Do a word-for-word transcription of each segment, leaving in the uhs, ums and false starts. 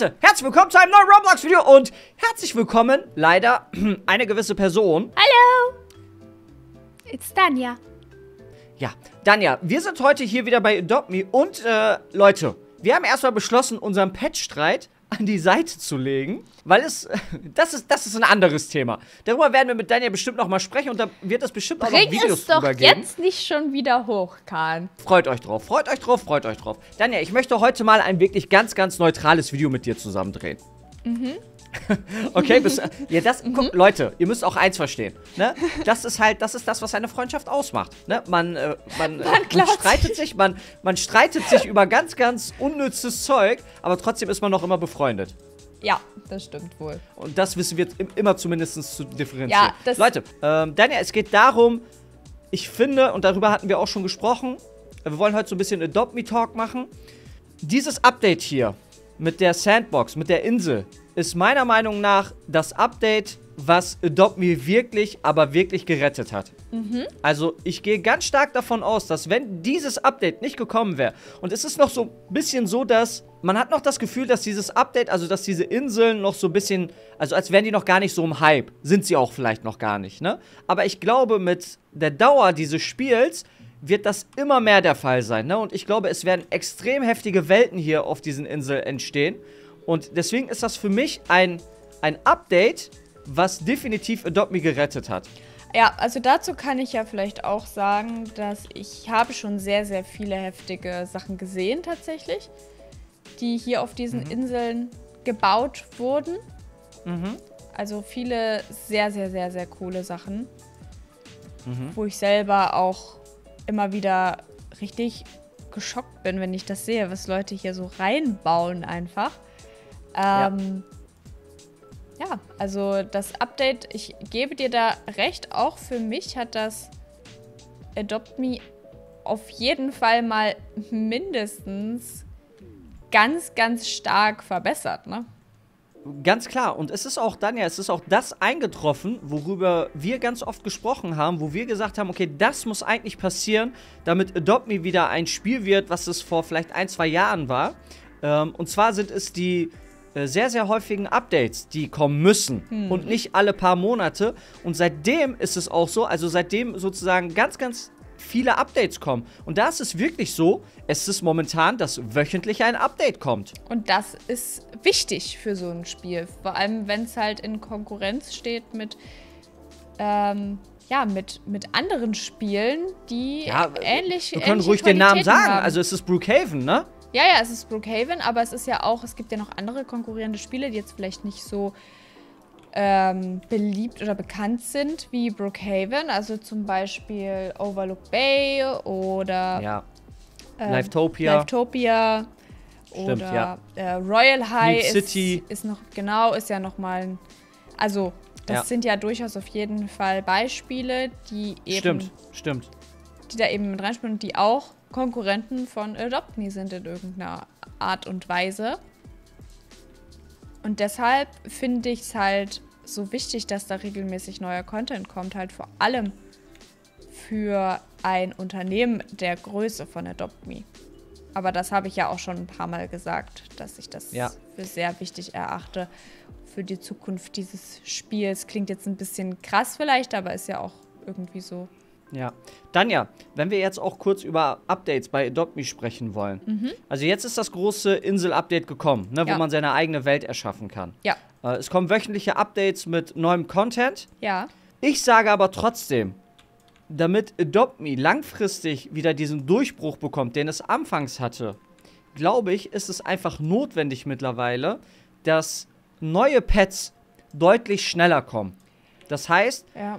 Leute, herzlich willkommen zu einem neuen Roblox-Video und herzlich willkommen, leider, eine gewisse Person. Hallo! It's Dania. Ja, Dania, wir sind heute hier wieder bei Adopt Me und, äh, Leute, wir haben erstmal beschlossen, unseren Pet-Streit an die Seite zu legen, weil es, das ist, das ist ein anderes Thema. Darüber werden wir mit Dania bestimmt nochmal sprechen und da wird es bestimmt auch noch Videos drüber geben. Bring es doch jetzt nicht schon wieder hoch, Kaan. Freut euch drauf, freut euch drauf, freut euch drauf. Dania, ich möchte heute mal ein wirklich ganz, ganz neutrales Video mit dir zusammen drehen. Mhm. Okay, bis, ja, das, guck, Leute, ihr müsst auch eins verstehen, ne? Das ist halt, das ist das, was eine Freundschaft ausmacht, ne? Man, äh, man, man, man streitet sich, man, man streitet sich über ganz, ganz unnützes Zeug, aber trotzdem ist man noch immer befreundet. Ja, das stimmt wohl. Und das wissen wir immer zumindest zu differenzieren. Ja, das Leute, ähm, Dania, es geht darum, ich finde, und darüber hatten wir auch schon gesprochen, wir wollen heute so ein bisschen Adopt Me Talk machen. Dieses Update hier mit der Sandbox, mit der Insel, ist meiner Meinung nach das Update, was Adopt Me wirklich, aber wirklich gerettet hat. Mhm. Also ich gehe ganz stark davon aus, dass wenn dieses Update nicht gekommen wäre, und es ist noch so ein bisschen so, dass man hat noch das Gefühl, dass dieses Update, also dass diese Inseln noch so ein bisschen, also als wären die noch gar nicht so im Hype, sind sie auch vielleicht noch gar nicht, ne? Aber ich glaube, mit der Dauer dieses Spiels wird das immer mehr der Fall sein, ne? Und ich glaube, es werden extrem heftige Welten hier auf diesen Inseln entstehen. Und deswegen ist das für mich ein, ein Update, was definitiv Adopt Me gerettet hat. Ja, also dazu kann ich ja vielleicht auch sagen, dass ich habe schon sehr, sehr viele heftige Sachen gesehen tatsächlich, die hier auf diesen mhm. Inseln gebaut wurden. Mhm. Also viele sehr, sehr, sehr, sehr coole Sachen, mhm. wo ich selber auch immer wieder richtig geschockt bin, wenn ich das sehe, was Leute hier so reinbauen einfach. Ähm, ja. ja, also das Update, ich gebe dir da recht, auch für mich hat das Adopt Me auf jeden Fall mal mindestens ganz, ganz stark verbessert, ne? Ganz klar, und es ist auch, Dania, es ist auch das eingetroffen, worüber wir ganz oft gesprochen haben, wo wir gesagt haben, okay, das muss eigentlich passieren, damit Adopt Me wieder ein Spiel wird, was es vor vielleicht ein, zwei Jahren war. Ähm, und zwar sind es die sehr, sehr häufigen Updates, die kommen müssen hm. und nicht alle paar Monate. Und seitdem ist es auch so, also seitdem sozusagen ganz, ganz viele Updates kommen. Und da ist es wirklich so, es ist momentan, dass wöchentlich ein Update kommt. Und das ist wichtig für so ein Spiel, vor allem wenn es halt in Konkurrenz steht mit, ähm, ja, mit, mit anderen Spielen, die ja, ähnlich sind. Wir können ruhig Qualitäten den Namen sagen, haben. Also es ist Brookhaven, ne? Ja, ja, es ist Brookhaven, aber es ist ja auch, es gibt ja noch andere konkurrierende Spiele, die jetzt vielleicht nicht so ähm, beliebt oder bekannt sind wie Brookhaven. Also zum Beispiel Overlook Bay oder ja. ähm, Liftopia. Liftopia Stimmt, oder ja. äh, Royal High City ist noch, genau, ist ja nochmal, also das ja. sind ja durchaus auf jeden Fall Beispiele, die eben, stimmt, stimmt. die da eben mit reinspielen und die auch Konkurrenten von Adopt Me sind in irgendeiner Art und Weise. Und deshalb finde ich es halt so wichtig, dass da regelmäßig neuer Content kommt, halt vor allem für ein Unternehmen der Größe von Adopt Me. Aber das habe ich ja auch schon ein paar Mal gesagt, dass ich das ja. für sehr wichtig erachte für die Zukunft dieses Spiels. Klingt jetzt ein bisschen krass vielleicht, aber ist ja auch irgendwie so. Ja, Dania, wenn wir jetzt auch kurz über Updates bei Adopt Me sprechen wollen. Mhm. Also jetzt ist das große Insel-Update gekommen, ne, ja. wo man seine eigene Welt erschaffen kann. Ja. Äh, es kommen wöchentliche Updates mit neuem Content. Ja. Ich sage aber trotzdem, damit Adopt Me langfristig wieder diesen Durchbruch bekommt, den es anfangs hatte, glaube ich, ist es einfach notwendig mittlerweile, dass neue Pets deutlich schneller kommen. Das heißt... Ja.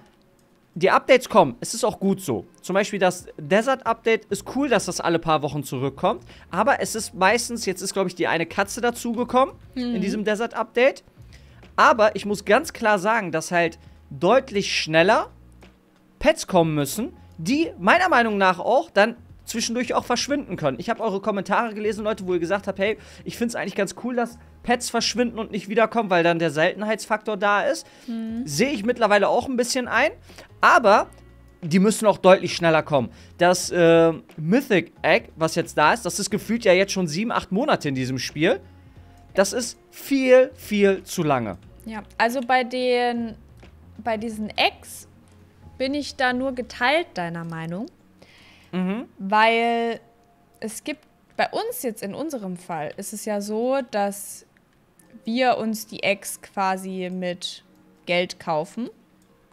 Die Updates kommen, es ist auch gut so. Zum Beispiel das Desert-Update ist cool, dass das alle paar Wochen zurückkommt. Aber es ist meistens, jetzt ist glaube ich die eine Katze dazugekommen mhm. in diesem Desert-Update. Aber ich muss ganz klar sagen, dass halt deutlich schneller Pets kommen müssen, die meiner Meinung nach auch dann zwischendurch auch verschwinden können. Ich habe eure Kommentare gelesen, Leute, wo ihr gesagt habt, hey, ich finde es eigentlich ganz cool, dass Pets verschwinden und nicht wiederkommen, weil dann der Seltenheitsfaktor da ist. Hm. Sehe ich mittlerweile auch ein bisschen ein. Aber die müssen auch deutlich schneller kommen. Das äh, Mythic Egg, was jetzt da ist, das ist gefühlt ja jetzt schon sieben, acht Monate in diesem Spiel. Das ist viel, viel zu lange. Ja, also bei den, bei diesen Eggs bin ich da nur geteilt deiner Meinung. Mhm. Weil es gibt, bei uns jetzt in unserem Fall, ist es ja so, dass wir uns die Eggs quasi mit Geld kaufen.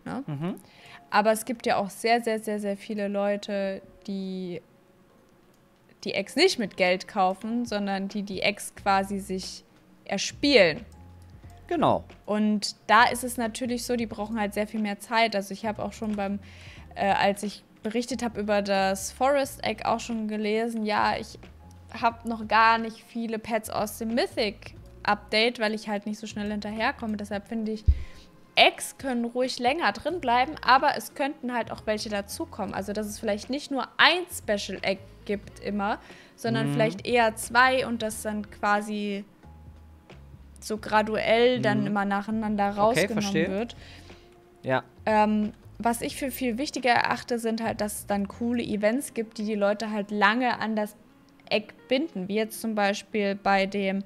Ne? Mhm. Aber es gibt ja auch sehr, sehr, sehr, sehr viele Leute, die die Eggs nicht mit Geld kaufen, sondern die die Eggs quasi sich erspielen. Genau. Und da ist es natürlich so, die brauchen halt sehr viel mehr Zeit. Also ich habe auch schon beim, äh, als ich berichtet habe über das Forest Egg, auch schon gelesen, ja, ich habe noch gar nicht viele Pets aus dem Mythic Update, weil ich halt nicht so schnell hinterherkomme. Deshalb finde ich, Eggs können ruhig länger drin bleiben, aber es könnten halt auch welche dazukommen. Also dass es vielleicht nicht nur ein Special Egg gibt immer, sondern mhm. vielleicht eher zwei und das dann quasi so graduell dann mhm. immer nacheinander rausgenommen okay, verstehe. wird. Ja. Ähm, was ich für viel wichtiger erachte, sind halt, dass es dann coole Events gibt, die die Leute halt lange an das Egg binden. Wie jetzt zum Beispiel bei dem,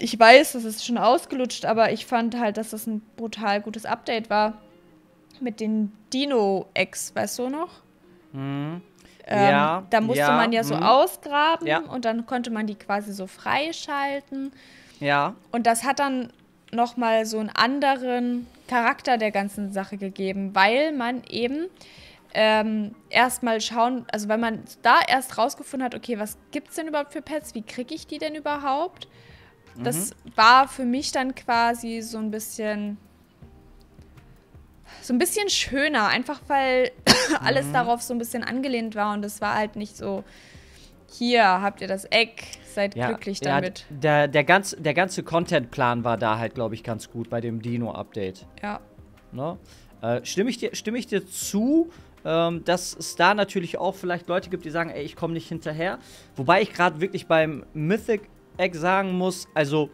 ich weiß, das ist schon ausgelutscht, aber ich fand halt, dass das ein brutal gutes Update war mit den Dino-Eggs, weißt du noch? Mhm. Ähm, ja, da musste ja, man ja so mh. ausgraben ja. und dann konnte man die quasi so freischalten. Ja. Und das hat dann nochmal so einen anderen Charakter der ganzen Sache gegeben, weil man eben ähm, erstmal schauen, also weil man da erst rausgefunden hat, okay, was gibt's denn überhaupt für Pets, wie kriege ich die denn überhaupt? Das mhm. war für mich dann quasi so ein bisschen so ein bisschen schöner, einfach weil alles mhm. darauf so ein bisschen angelehnt war und es war halt nicht so, hier habt ihr das Egg, seid ja, glücklich damit. Ja, der, der, ganz, der ganze Contentplan war da halt, glaube ich, ganz gut bei dem Dino-Update. Ja. Ne? Äh, stimme ich dir, stimme ich dir zu, ähm, dass es da natürlich auch vielleicht Leute gibt, die sagen, ey, ich komme nicht hinterher. Wobei ich gerade wirklich beim Mythic Egg sagen muss, also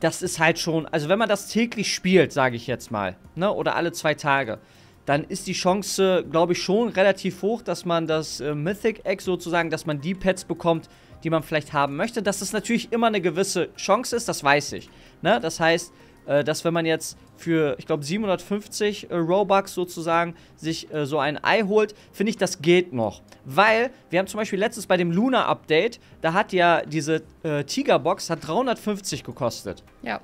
das ist halt schon, also wenn man das täglich spielt, sage ich jetzt mal, ne, oder alle zwei Tage, dann ist die Chance, glaube ich, schon relativ hoch, dass man das äh, Mythic Egg sozusagen, dass man die Pets bekommt, die man vielleicht haben möchte. Dass das natürlich immer eine gewisse Chance ist, das weiß ich. Ne? Das heißt, äh, dass wenn man jetzt für, ich glaube, siebenhundertfünfzig äh, Robux sozusagen sich äh, so ein Ei holt, finde ich, das geht noch. Weil, wir haben zum Beispiel letztens bei dem Luna-Update, da hat ja diese äh, Tiger-Box, hat dreihundertfünfzig gekostet. Ja.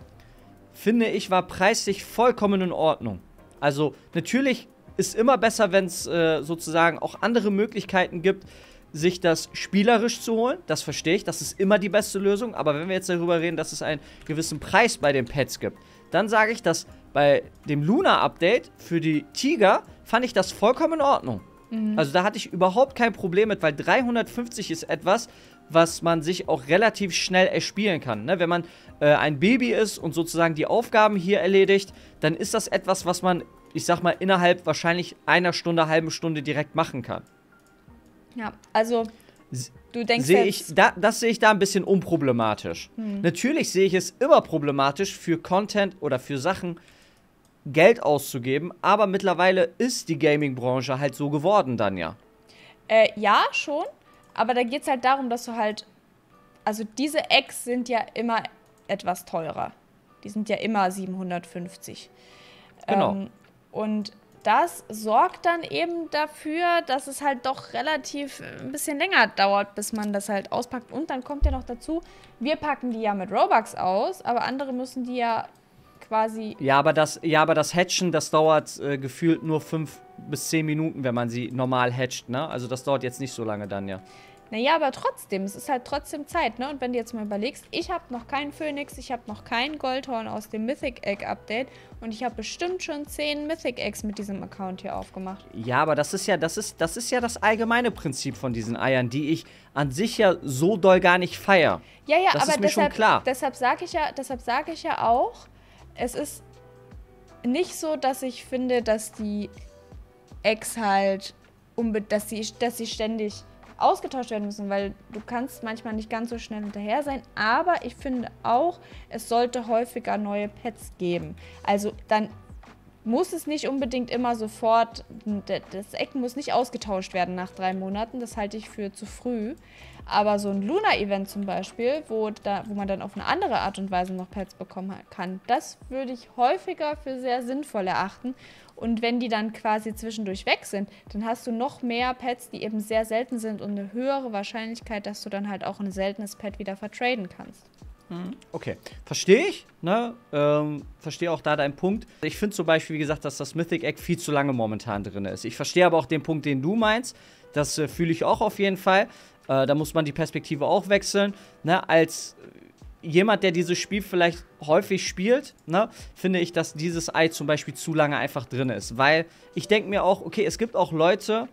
Finde ich, war preislich vollkommen in Ordnung. Also natürlich ist immer besser, wenn es äh, sozusagen auch andere Möglichkeiten gibt, sich das spielerisch zu holen. Das verstehe ich, das ist immer die beste Lösung. Aber wenn wir jetzt darüber reden, dass es einen gewissen Preis bei den Pets gibt, dann sage ich, dass bei dem Luna-Update für die Tiger fand ich das vollkommen in Ordnung. Mhm. Also da hatte ich überhaupt kein Problem mit, weil dreihundertfünfzig ist etwas, was man sich auch relativ schnell erspielen kann. Ne? Wenn man äh, ein Baby ist und sozusagen die Aufgaben hier erledigt, dann ist das etwas, was man, ich sag mal, innerhalb wahrscheinlich einer Stunde, halben Stunde direkt machen kann. Ja, also du denkst seh ich, da, das sehe ich da ein bisschen unproblematisch. Hm. Natürlich sehe ich es immer problematisch, für Content oder für Sachen Geld auszugeben, aber mittlerweile ist die Gaming-Branche halt so geworden dann ja. Äh, ja, schon. Aber da geht es halt darum, dass du halt, also diese Eggs sind ja immer etwas teurer. Die sind ja immer siebenhundertfünfzig. Genau. Ähm, und das sorgt dann eben dafür, dass es halt doch relativ ein bisschen länger dauert, bis man das halt auspackt. Und dann kommt ja noch dazu, wir packen die ja mit Robux aus, aber andere müssen die ja quasi... Ja, aber das, ja, aber das Hatchen, das dauert äh, gefühlt nur fünf bis zehn Minuten, wenn man sie normal hatcht, ne? Also das dauert jetzt nicht so lange dann, ja. Naja, aber trotzdem, es ist halt trotzdem Zeit, ne? Und wenn du jetzt mal überlegst, ich habe noch keinen Phoenix, ich habe noch keinen Goldhorn aus dem Mythic Egg Update und ich habe bestimmt schon zehn Mythic Eggs mit diesem Account hier aufgemacht. Ja, aber das ist ja, das ist, das ist ja das allgemeine Prinzip von diesen Eiern, die ich an sich ja so doll gar nicht feiere. Ja, ja, das aber ist mir deshalb, schon klar. Deshalb sage ich ja, deshalb sage ich ja auch, es ist nicht so, dass ich finde, dass die Eggs halt, dass sie, dass sie ständig ausgetauscht werden müssen, weil du kannst manchmal nicht ganz so schnell hinterher sein, aber ich finde auch, es sollte häufiger neue Pets geben. Also dann muss es nicht unbedingt immer sofort, das Egg muss nicht ausgetauscht werden nach drei Monaten, das halte ich für zu früh. Aber so ein Luna-Event zum Beispiel, wo, da, wo man dann auf eine andere Art und Weise noch Pets bekommen kann, das würde ich häufiger für sehr sinnvoll erachten. Und wenn die dann quasi zwischendurch weg sind, dann hast du noch mehr Pets, die eben sehr selten sind und eine höhere Wahrscheinlichkeit, dass du dann halt auch ein seltenes Pet wieder vertraden kannst. Okay, verstehe ich, ne? Ähm, verstehe auch da deinen Punkt. Ich finde zum Beispiel, wie gesagt, dass das Mythic Egg viel zu lange momentan drin ist. Ich verstehe aber auch den Punkt, den du meinst. Das äh, fühle ich auch auf jeden Fall. Äh, da muss man die Perspektive auch wechseln. Ne? Als jemand, der dieses Spiel vielleicht häufig spielt, ne, finde ich, dass dieses Ei zum Beispiel zu lange einfach drin ist. Weil ich denke mir auch, okay, es gibt auch Leute,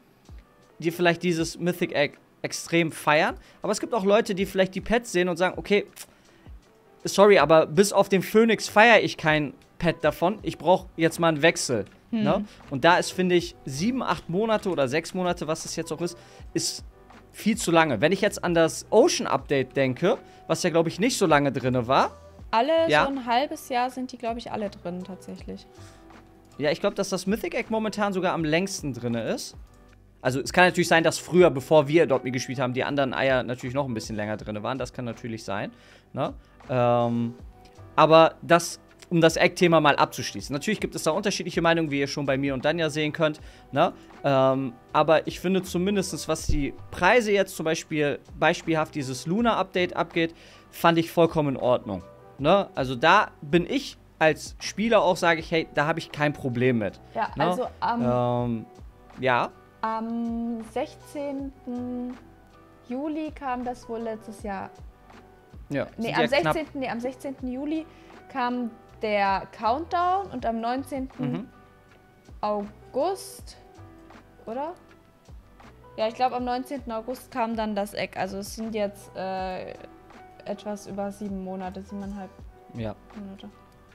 die vielleicht dieses Mythic Egg extrem feiern. Aber es gibt auch Leute, die vielleicht die Pets sehen und sagen, okay, sorry, aber bis auf den Phoenix feiere ich kein Pet davon. Ich brauche jetzt mal einen Wechsel. Hm. Ne? Und da ist, finde ich, sieben, acht Monate oder sechs Monate, was es jetzt auch ist, ist viel zu lange. Wenn ich jetzt an das Ocean-Update denke, was ja, glaube ich, nicht so lange drin war. Alle ja. So ein halbes Jahr sind die, glaube ich, alle drin tatsächlich. Ja, ich glaube, dass das Mythic Egg momentan sogar am längsten drin ist. Also es kann natürlich sein, dass früher, bevor wir Adopt Me gespielt haben, die anderen Eier natürlich noch ein bisschen länger drin waren. Das kann natürlich sein. Ne? Ähm, aber das, um das Egg-Thema mal abzuschließen. Natürlich gibt es da unterschiedliche Meinungen, wie ihr schon bei mir und Dania sehen könnt. Ne? Ähm, aber ich finde zumindest, was die Preise jetzt zum Beispiel beispielhaft dieses Luna-Update abgeht, fand ich vollkommen in Ordnung. Ne? Also da bin ich als Spieler auch, sage ich, hey, da habe ich kein Problem mit. Ja, ne? also am... Ähm, ja... Am sechzehnten Juli kam das wohl letztes Jahr. Ja, nee, am sechzehnten, nee, am sechzehnten Juli kam der Countdown und am neunzehnten Mhm. August, oder? Ja, ich glaube am neunzehnten August kam dann das Egg. Also es sind jetzt äh, etwas über sieben Monate, siebeneinhalb ja. Monate.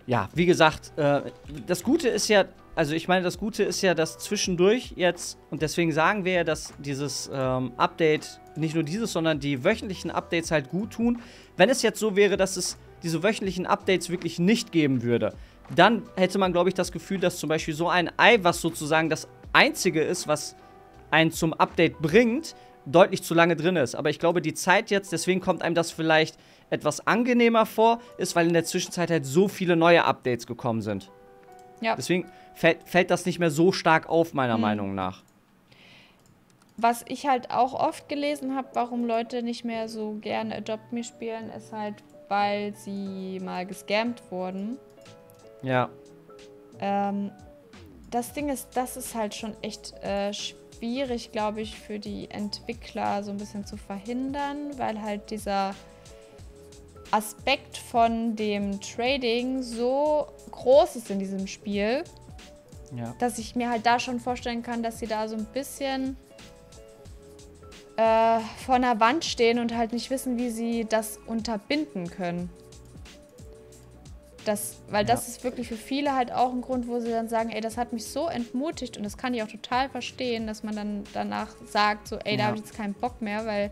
Ja, wie gesagt, äh, das Gute ist ja, also ich meine, das Gute ist ja, dass zwischendurch jetzt, und deswegen sagen wir ja, dass dieses ähm, Update, nicht nur dieses, sondern die wöchentlichen Updates halt gut tun. Wenn es jetzt so wäre, dass es diese wöchentlichen Updates wirklich nicht geben würde, dann hätte man, glaube ich, das Gefühl, dass zum Beispiel so ein Ei, was sozusagen das Einzige ist, was einen zum Update bringt, deutlich zu lange drin ist. Aber ich glaube, die Zeit jetzt, deswegen kommt einem das vielleicht etwas angenehmer vor, ist, weil in der Zwischenzeit halt so viele neue Updates gekommen sind. Ja. Deswegen fällt, fällt das nicht mehr so stark auf, meiner mhm. Meinung nach. Was ich halt auch oft gelesen habe, warum Leute nicht mehr so gerne Adopt Me spielen, ist halt, weil sie mal gescammt wurden. Ja. Ähm, das Ding ist, das ist halt schon echt äh, schwierig, glaube ich, für die Entwickler so ein bisschen zu verhindern, weil halt dieser Aspekt von dem Trading so groß ist in diesem Spiel, ja. dass ich mir halt da schon vorstellen kann, dass sie da so ein bisschen äh, vor einer Wand stehen und halt nicht wissen, wie sie das unterbinden können. Das, weil das ja. ist wirklich für viele halt auch ein Grund, wo sie dann sagen, ey, das hat mich so entmutigt, und das kann ich auch total verstehen, dass man dann danach sagt, so, ey, ja. da habe ich jetzt keinen Bock mehr, weil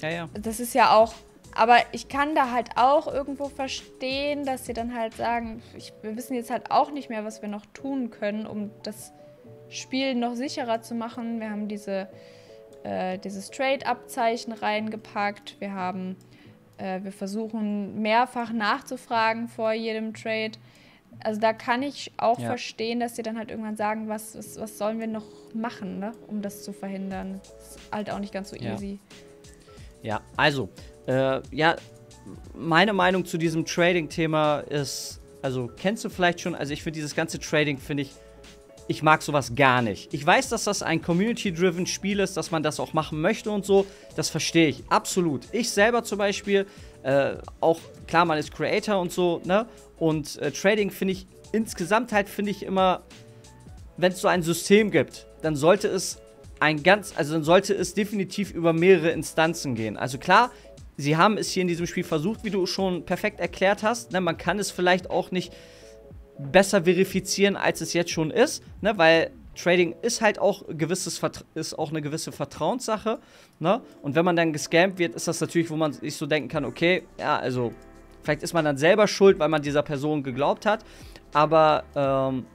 ja, ja. das ist ja auch, aber ich kann da halt auch irgendwo verstehen, dass sie dann halt sagen, ich, wir wissen jetzt halt auch nicht mehr, was wir noch tun können, um das Spiel noch sicherer zu machen. Wir haben diese, äh, dieses Trade-Abzeichen reingepackt, wir haben wir versuchen mehrfach nachzufragen vor jedem Trade. Also da kann ich auch ja. verstehen, dass sie dann halt irgendwann sagen, was, was, was sollen wir noch machen, ne? um das zu verhindern. Das ist halt auch nicht ganz so ja. easy. Ja, also, äh, ja, meine Meinung zu diesem Trading-Thema ist, also kennst du vielleicht schon, also ich finde dieses ganze Trading, finde ich, ich mag sowas gar nicht. Ich weiß, dass das ein Community-driven Spiel ist, dass man das auch machen möchte und so. Das verstehe ich absolut. Ich selber zum Beispiel, äh, auch klar, man ist Creator und so, ne? Und äh, Trading finde ich insgesamt halt, finde ich immer, wenn es so ein System gibt, dann sollte es ein ganz, also dann sollte es definitiv über mehrere Instanzen gehen. Also klar, sie haben es hier in diesem Spiel versucht, wie du schon perfekt erklärt hast. Ne? Man kann es vielleicht auch nicht besser verifizieren, als es jetzt schon ist, ne? Weil Trading ist halt auch gewisses Vertra- ist auch eine gewisse Vertrauenssache, ne? Und wenn man dann gescampt wird, ist das natürlich, wo man sich so denken kann, okay, ja, also Vielleicht ist man dann selber schuld, weil man dieser Person geglaubt hat. Aber ähm,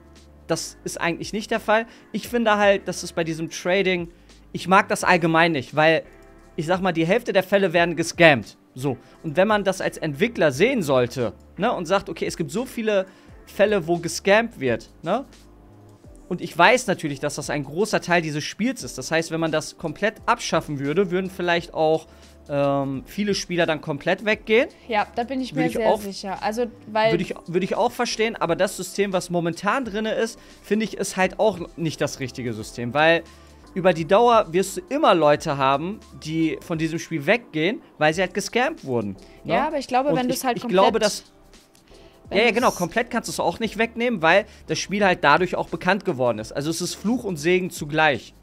das ist eigentlich nicht der Fall. Ich finde halt, dass es bei diesem Trading... Ich mag das allgemein nicht, weil, ich sag mal, die Hälfte der Fälle werden gescammt. So. Und wenn man das als Entwickler sehen sollte, ne, und sagt, okay, es gibt so viele Fälle, wo gescammt wird, ne? Und ich weiß natürlich, dass das ein großer Teil dieses Spiels ist. Das heißt, wenn man das komplett abschaffen würde, würden vielleicht auch ähm, viele Spieler dann komplett weggehen. Ja, da bin ich mir ich sehr auch, sicher. Also, weil würde ich, würd ich auch verstehen, aber das System, was momentan drin ist, finde ich, ist halt auch nicht das richtige System. Weil über die Dauer wirst du immer Leute haben, die von diesem Spiel weggehen, weil sie halt gescammt wurden. Ne? Ja, aber ich glaube, Und wenn du es halt ich komplett... Glaube, dass Ja, ja, genau, komplett kannst du es auch nicht wegnehmen, weil das Spiel halt dadurch auch bekannt geworden ist. Also es ist Fluch und Segen zugleich.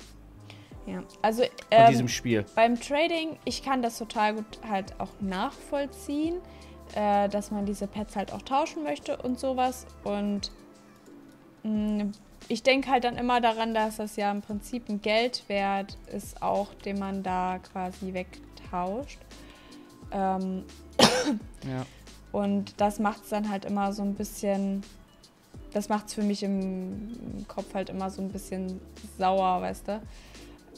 Ja, also ähm, von diesem Spiel. Beim Trading, ich kann das total gut halt auch nachvollziehen, äh, dass man diese Pets halt auch tauschen möchte und sowas. Und mh, ich denke halt dann immer daran, dass das ja im Prinzip ein Geldwert ist auch, den man da quasi wegtauscht. Ähm, ja. Und das macht es dann halt immer so ein bisschen, das macht es für mich im Kopf halt immer so ein bisschen sauer, weißt du?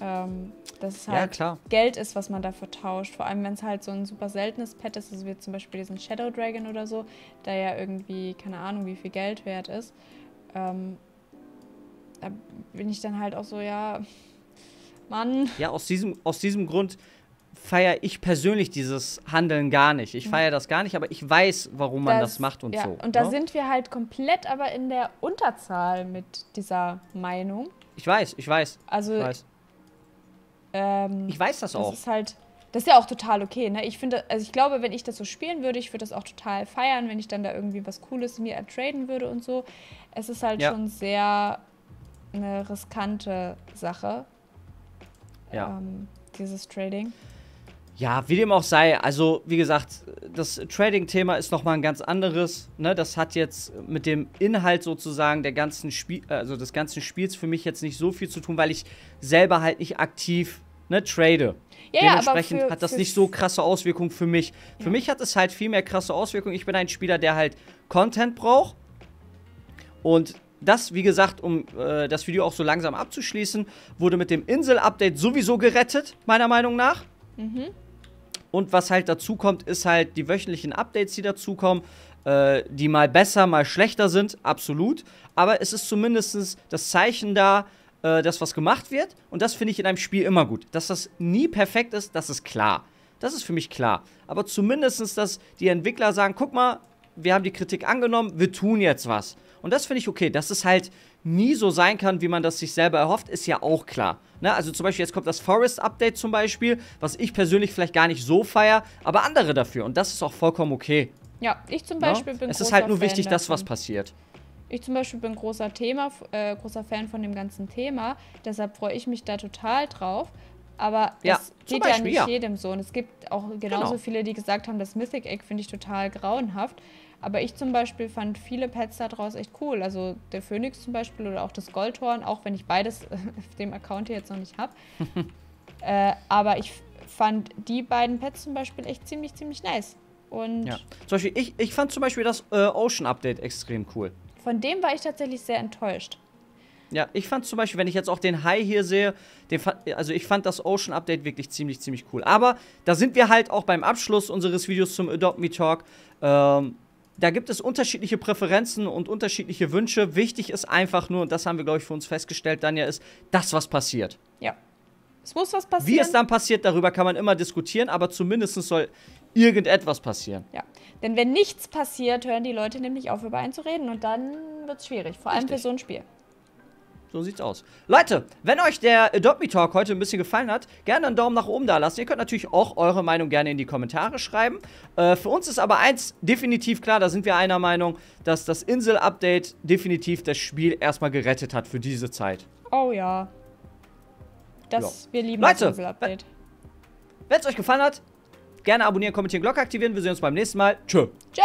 Ähm, dass es halt ja, klar. Geld ist, was man dafür tauscht. Vor allem, wenn es halt so ein super seltenes Pet ist, also wie zum Beispiel diesen Shadow Dragon oder so, der ja irgendwie, keine Ahnung, wie viel Geld wert ist. Ähm, da bin ich dann halt auch so, ja, Mann. Ja, aus diesem, aus diesem Grund... feiere ich persönlich dieses Handeln gar nicht. Ich feiere das gar nicht, aber ich weiß, warum man das, das macht und ja. so. Und da ne? sind wir halt komplett aber in der Unterzahl mit dieser Meinung. Ich weiß, ich weiß. Also, ich weiß, ähm, ich weiß das auch. Das ist halt, das ist ja auch total okay. Ne? Ich finde, also ich glaube, wenn ich das so spielen würde, ich würde das auch total feiern, wenn ich dann da irgendwie was Cooles mir ertraden würde und so. Es ist halt ja. schon sehr eine riskante Sache, ja. ähm, dieses Trading. Ja, wie dem auch sei, also wie gesagt, das Trading-Thema ist nochmal ein ganz anderes, ne? Das hat jetzt mit dem Inhalt sozusagen der ganzen Spiel, also des ganzen Spiels für mich jetzt nicht so viel zu tun, weil ich selber halt nicht aktiv, ne, trade. Ja, dementsprechend für, hat das nicht so krasse Auswirkungen für mich. Ja. Für mich hat es halt viel mehr krasse Auswirkungen. Ich bin ein Spieler, der halt Content braucht. Und das, wie gesagt, um äh, das Video auch so langsam abzuschließen, wurde mit dem Insel-Update sowieso gerettet, meiner Meinung nach. Mhm. Und was halt dazu kommt, ist halt die wöchentlichen Updates, die dazukommen, äh, die mal besser, mal schlechter sind, absolut. Aber es ist zumindest das Zeichen da, äh, dass was gemacht wird. Und das finde ich in einem Spiel immer gut. Dass das nie perfekt ist, das ist klar. Das ist für mich klar. Aber zumindest, dass die Entwickler sagen, guck mal, wir haben die Kritik angenommen, wir tun jetzt was. Und das finde ich okay, dass es halt nie so sein kann, wie man das sich selber erhofft, ist ja auch klar. Ne? Also zum Beispiel, jetzt kommt das Forest Update zum Beispiel, was ich persönlich vielleicht gar nicht so feiere, aber andere dafür. Und das ist auch vollkommen okay. Ja, ich zum Beispiel ne? bin Es ist halt nur Fan wichtig, davon. dass was passiert. Ich zum Beispiel bin großer, Thema, äh, großer Fan von dem ganzen Thema, deshalb freue ich mich da total drauf. Aber ja, es geht Beispiel, ja nicht ja. jedem so. Und es gibt auch genauso genau. viele, die gesagt haben, das Mythic Egg finde ich total grauenhaft. Aber ich zum Beispiel fand viele Pets da draus echt cool. Also der Phoenix zum Beispiel oder auch das Goldhorn, auch wenn ich beides auf dem Account hier jetzt noch nicht habe. äh, aber ich fand die beiden Pets zum Beispiel echt ziemlich, ziemlich nice. Und ja. zum Beispiel, ich, ich fand zum Beispiel das äh, Ocean Update extrem cool. Von dem war ich tatsächlich sehr enttäuscht. Ja, ich fand zum Beispiel, wenn ich jetzt auch den Hai hier sehe, den fand, also ich fand das Ocean Update wirklich ziemlich, ziemlich cool. Aber da sind wir halt auch beim Abschluss unseres Videos zum Adopt Me Talk. Ähm, Da gibt es unterschiedliche Präferenzen und unterschiedliche Wünsche. Wichtig ist einfach nur, und das haben wir, glaube ich, für uns festgestellt, Dania, ist, dass was passiert. Ja. Es muss was passieren. Wie es dann passiert, darüber kann man immer diskutieren, aber zumindest soll irgendetwas passieren. Ja. Denn wenn nichts passiert, hören die Leute nämlich auf, über einen zu reden. Und dann wird es schwierig, vor allem Richtig. für so ein Spiel. So sieht's aus. Leute, wenn euch der Adopt Me Talk heute ein bisschen gefallen hat, gerne einen Daumen nach oben da lassen. Ihr könnt natürlich auch eure Meinung gerne in die Kommentare schreiben. Äh, für uns ist aber eins definitiv klar, da sind wir einer Meinung, dass das Insel-Update definitiv das Spiel erstmal gerettet hat für diese Zeit. Oh ja. Das, ja. Wir lieben Leute, das Insel-Update. Wenn es euch gefallen hat, gerne abonnieren, kommentieren, Glocke aktivieren. Wir sehen uns beim nächsten Mal. Tschö. Tschö.